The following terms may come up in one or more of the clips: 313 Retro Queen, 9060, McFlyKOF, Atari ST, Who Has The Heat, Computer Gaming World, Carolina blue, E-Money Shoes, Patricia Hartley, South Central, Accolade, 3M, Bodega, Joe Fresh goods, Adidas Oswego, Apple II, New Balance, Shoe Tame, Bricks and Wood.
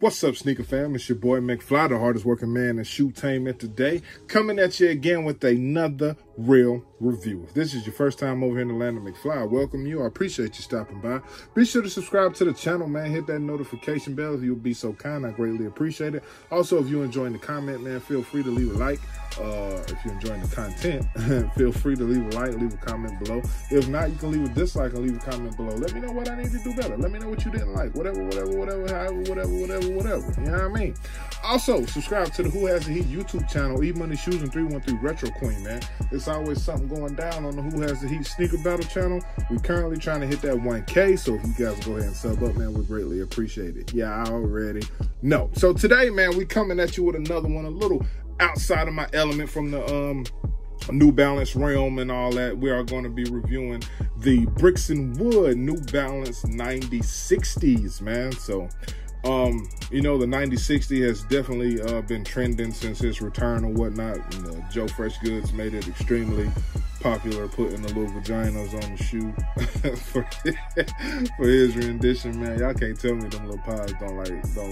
What's up, sneaker fam? It's your boy McFly, the hardest working man in Shoe Tame, and today coming at you again with another real review. If this is your first time over here in the land of McFly, I welcome you. I appreciate you stopping by. Be sure to subscribe to the channel, man. Hit that notification bell if you'll be so kind. I greatly appreciate it. Also, if you're enjoying the comment, man, feel free to leave a like. If you're enjoying the content, feel free to leave a like, leave a comment below. If not, you can leave a dislike and leave a comment below. Let me know what I need to do better. Let me know what you didn't like. Whatever. You know what I mean? Also, subscribe to the Who Has The Heat YouTube channel, E-Money Shoes and 313 Retro Queen, man. It's always something going down on the Who Has The Heat Sneaker Battle channel. We're currently trying to hit that 1K, so if you guys go ahead and sub up, man, we greatly appreciate it. Yeah, I already know. So today, man, we coming at you with another one, a little outside of my element from the New Balance realm and all that. We are going to be reviewing the Bricks and Wood New Balance 9060s, man. So you know, the 9060 has definitely been trending since its return or whatnot. And, Joe Fresh Goods made it extremely popular, putting the little vaginas on the shoe for his rendition, man. Y'all can't tell me them little pies don't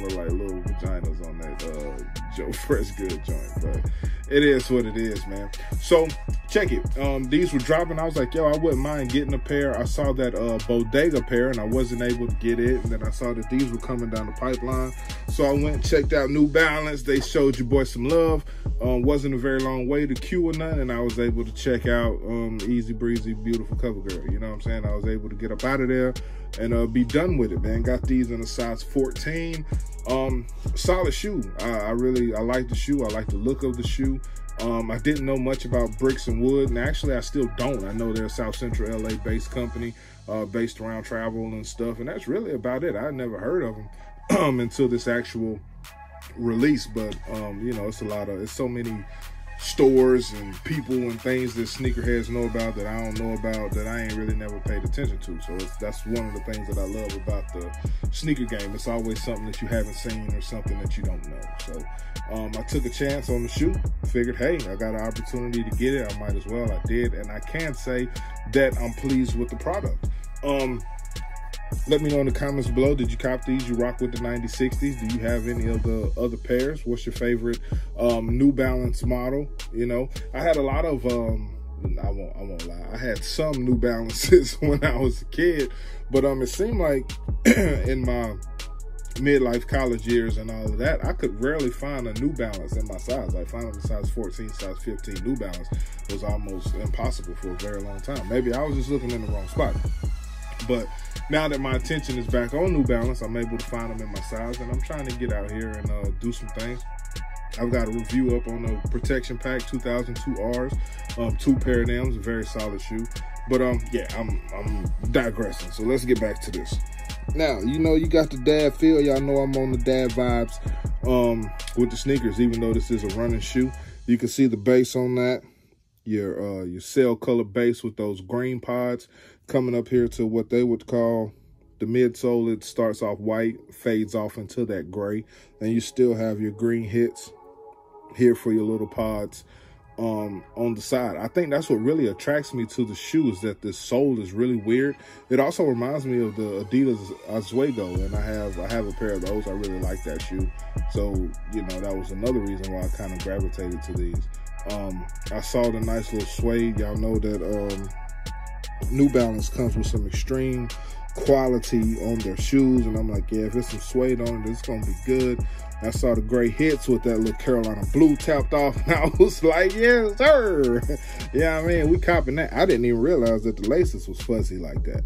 look like little vaginas on that Joe Fresh Good joint, but it is what it is, man. So check it. These were dropping. I was like, yo, I wouldn't mind getting a pair. I saw that Bodega pair and I wasn't able to get it, and then I saw that these were coming down the pipeline, so I went and checked out New Balance. They showed your boy some love. Wasn't a very long way to queue or nothing, and I was able to check out easy breezy, beautiful cover girl. You know what I'm saying? I was able to get up out of there and be done with it, man. Got these in a size 14. Solid shoe. I like the shoe. I like the look of the shoe. I didn't know much about Bricks and Wood, and actually I still don't. I know they're a South Central LA based company, based around travel and stuff, and that's really about it. I never heard of them until this actual release, but you know, it's so many stores and people and things that sneakerheads know about that I don't know about, that I ain't really never paid attention to. So that's one of the things that I love about the sneaker game. It's always something that you haven't seen or something that you don't know. So I took a chance on the shoe. Figured, hey, I got an opportunity to get it, I might as well. I did, and I can say that I'm pleased with the product. Let me know in the comments below, did you cop these? You rock with the 9060s? Do you have any of the other pairs? What's your favorite New Balance model? You know, I had a lot of I won't lie, I had some New Balances when I was a kid, but it seemed like in my midlife, college years and all of that, I could rarely find a New Balance in my size. Like finding a size 14, size 15 New Balance was almost impossible for a very long time. Maybe I was just looking in the wrong spot. But now that my attention is back on New Balance, I'm able to find them in my size, and I'm trying to get out here and do some things. I've got a review up on the Protection Pack 2002 Rs, two pair of them, a very solid shoe. But yeah, I'm digressing, so let's get back to this. Now, you know, you got the dad feel. Y'all know I'm on the dad vibes with the sneakers, even though this is a running shoe. You can see the base on that. Your cell color base with those green pods coming up here to what they would call the midsole. It starts off white, fades off into that gray, and you still have your green hits here for your little pods on the side. I think that's what really attracts me to the shoe, is that the sole is really weird. It also reminds me of the Adidas Oswego, and I have a pair of those. I really like that shoe, so you know, that was another reason why I kind of gravitated to these. I saw the nice little suede. Y'all know that New Balance comes with some extreme quality on their shoes, and I'm like, yeah, if there's some suede on it, it's gonna be good. I saw the gray hits with that little Carolina blue tapped off, and I was like, yes sir. Yeah, I mean, we copping that. I didn't even realize that the laces was fuzzy like that,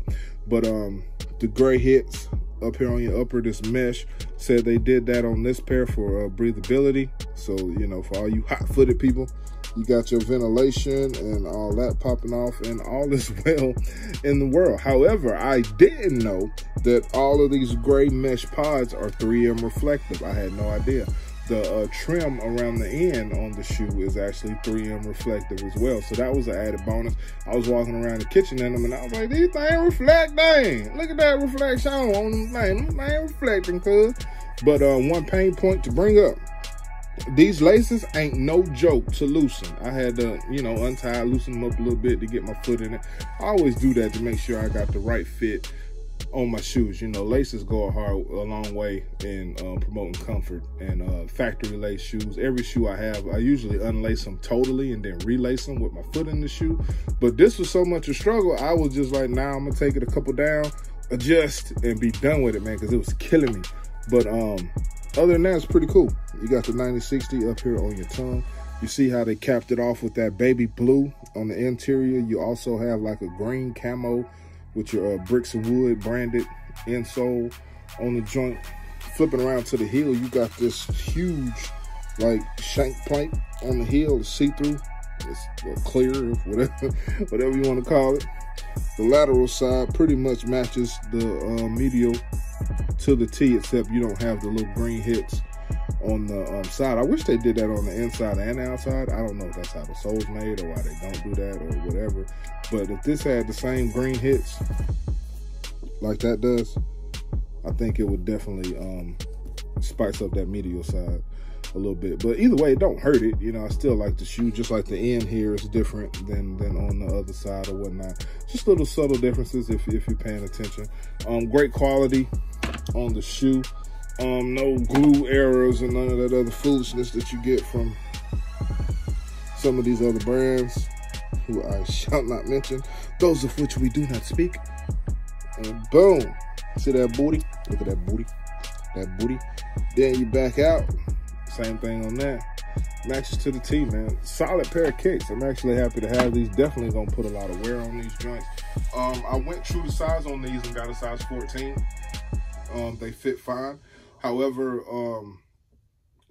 but the gray hits up here on your upper, this mesh, said they did that on this pair for breathability. So you know, for all you hot-footed people, you got your ventilation and all that popping off, and all is well in the world. However, I didn't know that all of these gray mesh pods are 3M reflective. I had no idea. The trim around the end on the shoe is actually 3M reflective as well. So that was an added bonus. I was walking around the kitchen in them, and I was like, these things reflect, dang. Look at that reflection on them things. Them things reflecting, cuz. But one pain point to bring up. These laces ain't no joke to loosen. I had to, you know, untie, loosen them up a little bit to get my foot in it. I always do that to make sure I got the right fit on my shoes. You know, laces go a long way in promoting comfort, and factory lace shoes. Every shoe I have, I usually unlace them totally and then relace them with my foot in the shoe. But this was so much a struggle, I was just like, nah, I'm gonna take it a couple down, adjust, and be done with it, man, because it was killing me. But other than that, it's pretty cool. You got the 9060 up here on your tongue. You see how they capped it off with that baby blue on the interior. You also have like a green camo with your Bricks and Wood branded insole on the joint. Flipping around to the heel, you got this huge like shank plate on the heel, see-through, it's clear, whatever you want to call it. The lateral side pretty much matches the medial to the T, except you don't have the little green hits on the side. I wish they did that on the inside and outside. I don't know if that's how the sole's made or why they don't do that or whatever. But if this had the same green hits like that does, I think it would definitely spice up that medial side a little bit. But either way, it don't hurt it. You know, I still like the shoe, just like the end here is different than on the other side or whatnot. Just little subtle differences if you're paying attention. Great quality on the shoe. No glue errors and none of that other foolishness that you get from some of these other brands who I shall not mention, those of which we do not speak. And boom, see that booty? Look at that booty, that booty. Then you back out, same thing on that. Matches to the T, man. Solid pair of kicks. I'm actually happy to have these. Definitely gonna put a lot of wear on these joints. I went true to size on these and got a size 14. They fit fine. However,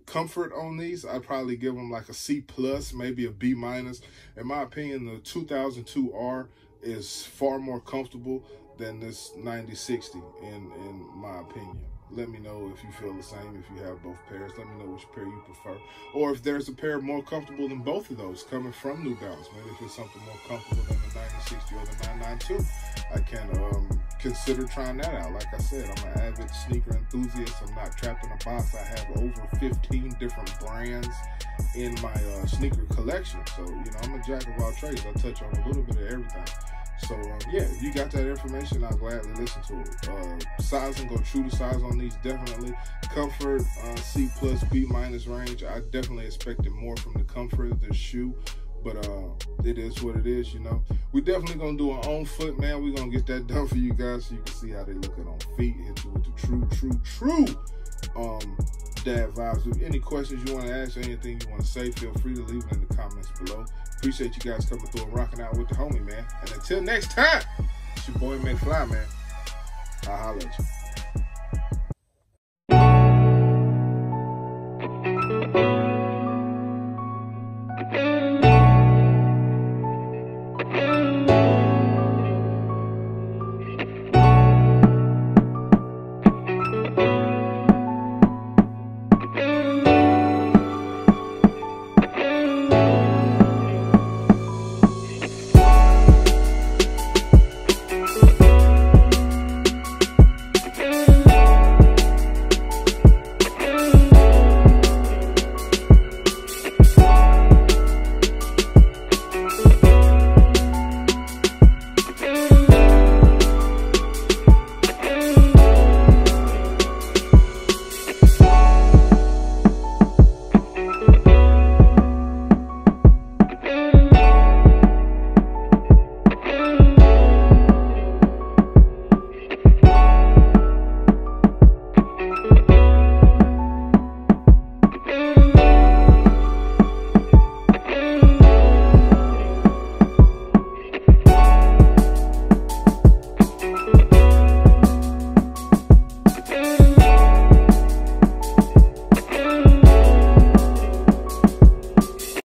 comfort on these, I'd probably give them like a C+, maybe a B-. In my opinion, the 2002 R is far more comfortable than this 9060, in my opinion. Let me know if you feel the same, if you have both pairs. Let me know which pair you prefer. Or if there's a pair more comfortable than both of those coming from New Balance. Maybe if it's something more comfortable than the 9060 or the 992, I can consider trying that out. Like I said, I'm an avid sneaker enthusiast. I'm not trapped in a box. I have over 15 different brands in my sneaker collection. So, you know, I'm a jack of all trades. I touch on a little bit of everything. So, yeah, if you got that information, I'll gladly listen to it. Size and go true to size on these, definitely. Comfort, C+, B- range. I definitely expected more from the comfort of this shoe, but it is what it is, you know. We're definitely going to do our own foot, man. We're going to get that done for you guys so you can see how they looking on feet. Hit you with the true dad vibes. If any questions you want to ask or anything you want to say, feel free to leave it in the comments below. Appreciate you guys coming through and rocking out with the homie, man. And until next time, it's your boy McFly, man. I'll holler at you.